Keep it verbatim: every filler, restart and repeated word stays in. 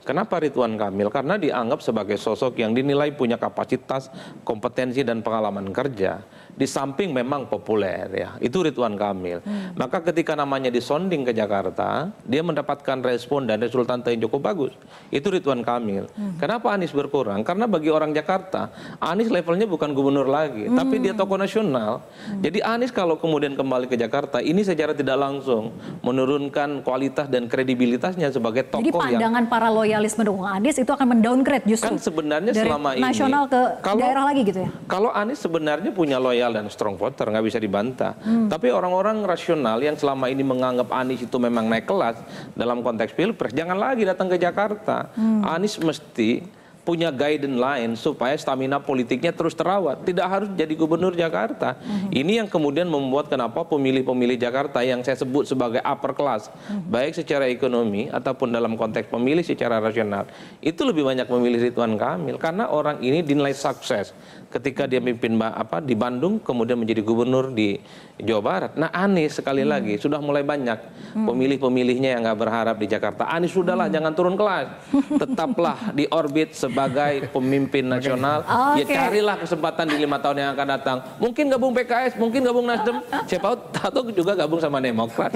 Kenapa Ridwan Kamil? Karena dianggap sebagai sosok yang dinilai punya kapasitas, kompetensi, dan pengalaman kerja. Di samping memang populer, ya, itu Ridwan Kamil. Hmm. Maka ketika namanya disonding ke Jakarta, dia mendapatkan respon dan resultan yang cukup bagus. Itu Ridwan Kamil. Hmm. Kenapa Anies berkurang? Karena bagi orang Jakarta, Anies levelnya bukan gubernur lagi, hmm. tapi dia tokoh nasional. Hmm. Jadi Anies kalau kemudian kembali ke Jakarta, ini secara tidak langsung menurunkan kualitas dan kredibilitasnya sebagai tokoh. Jadi pandangan yang para loyalis mendukung Anies itu akan mendowngrade justru. Kan sebenarnya dari selama ini nasional ke kalau, daerah lagi gitu ya. Kalau Anies sebenarnya punya loyal dan strong voter, nggak bisa dibantah. Hmm. Tapi orang-orang rasional yang selama ini menganggap Anies itu memang naik kelas dalam konteks pilpres, jangan lagi datang ke Jakarta. Hmm. Anies mesti punya guidance lain supaya stamina politiknya terus terawat. Tidak harus jadi gubernur Jakarta. Mm-hmm. Ini yang kemudian membuat kenapa pemilih-pemilih Jakarta yang saya sebut sebagai upper class, mm-hmm. baik secara ekonomi ataupun dalam konteks pemilih secara rasional, itu lebih banyak memilih Ridwan Kamil. Karena orang ini dinilai sukses ketika dia mimpin apa, di Bandung, kemudian menjadi gubernur di Jawa Barat. Nah Anies sekali mm-hmm. lagi sudah mulai banyak mm-hmm. pemilih-pemilihnya yang nggak berharap di Jakarta. Anies sudahlah, mm-hmm. jangan turun kelas. Tetaplah di orbit sebagai pemimpin nasional, okay. ya carilah kesempatan di lima tahun yang akan datang. Mungkin gabung P K S, mungkin gabung NasDem, siapa tahu juga gabung sama Demokrat.